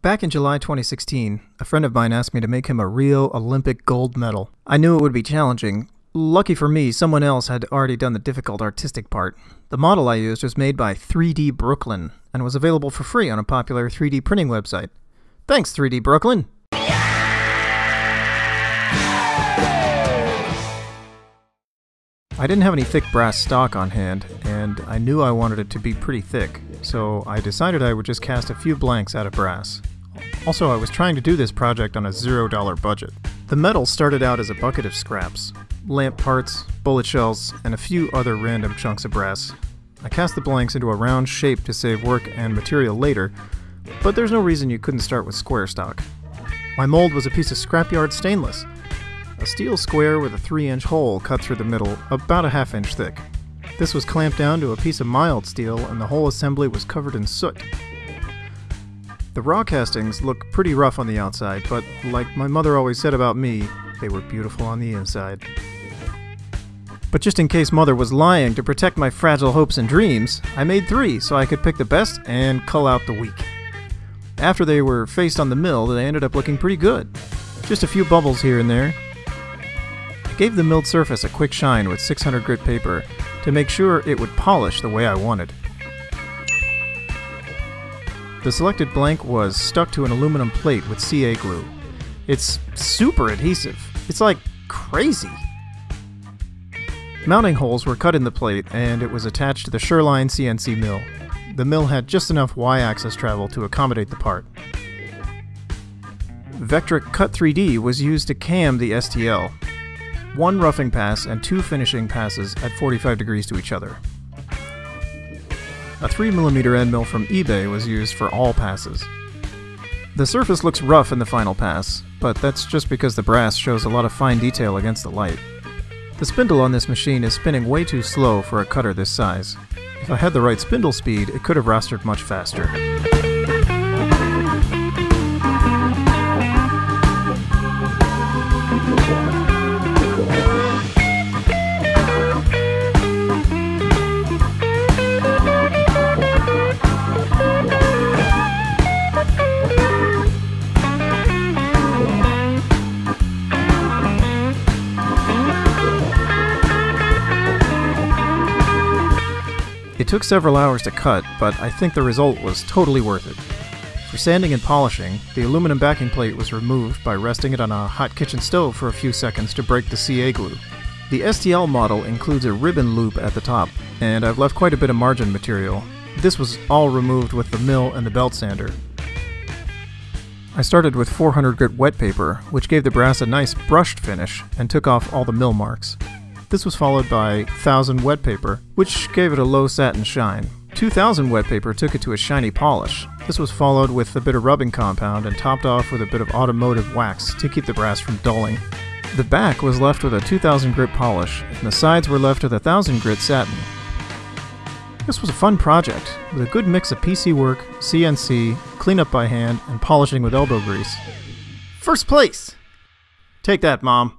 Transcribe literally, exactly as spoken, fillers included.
Back in July twenty sixteen, a friend of mine asked me to make him a Rio Olympic gold medal. I knew it would be challenging. Lucky for me, someone else had already done the difficult artistic part. The model I used was made by three D Brooklyn and was available for free on a popular three D printing website. Thanks, three D Brooklyn! I didn't have any thick brass stock on hand, and I knew I wanted it to be pretty thick, so I decided I would just cast a few blanks out of brass. Also, I was trying to do this project on a zero dollar budget. The metal started out as a bucket of scraps, lamp parts, bullet shells, and a few other random chunks of brass. I cast the blanks into a round shape to save work and material later, but there's no reason you couldn't start with square stock. My mold was a piece of scrapyard stainless. A steel square with a three inch hole cut through the middle, about a half inch thick. This was clamped down to a piece of mild steel and the whole assembly was covered in soot. The raw castings look pretty rough on the outside, but like my mother always said about me, they were beautiful on the inside. But just in case mother was lying to protect my fragile hopes and dreams, I made three so I could pick the best and cull out the weak. After they were faced on the mill, they ended up looking pretty good. Just a few bubbles here and there. Gave the milled surface a quick shine with six hundred grit paper to make sure it would polish the way I wanted. The selected blank was stuck to an aluminum plate with C A glue. It's super adhesive. It's like crazy. Mounting holes were cut in the plate and it was attached to the Sherline C N C mill. The mill had just enough Y-axis travel to accommodate the part. Vectric Cut three D was used to cam the S T L. One roughing pass and two finishing passes at forty-five degrees to each other. A three millimeter end mill from eBay was used for all passes. The surface looks rough in the final pass, but that's just because the brass shows a lot of fine detail against the light. The spindle on this machine is spinning way too slow for a cutter this size. If I had the right spindle speed, it could have rastered much faster. It took several hours to cut, but I think the result was totally worth it. For sanding and polishing, the aluminum backing plate was removed by resting it on a hot kitchen stove for a few seconds to break the C A glue. The S T L model includes a ribbon loop at the top, and I've left quite a bit of margin material. This was all removed with the mill and the belt sander. I started with four hundred grit wet paper, which gave the brass a nice brushed finish and took off all the mill marks. This was followed by one thousand wet paper, which gave it a low satin shine. two thousand wet paper took it to a shiny polish. This was followed with a bit of rubbing compound and topped off with a bit of automotive wax to keep the brass from dulling. The back was left with a two thousand grit polish, and the sides were left with a one thousand grit satin. This was a fun project, with a good mix of P C work, C N C, cleanup by hand, and polishing with elbow grease. First place! Take that, Mom!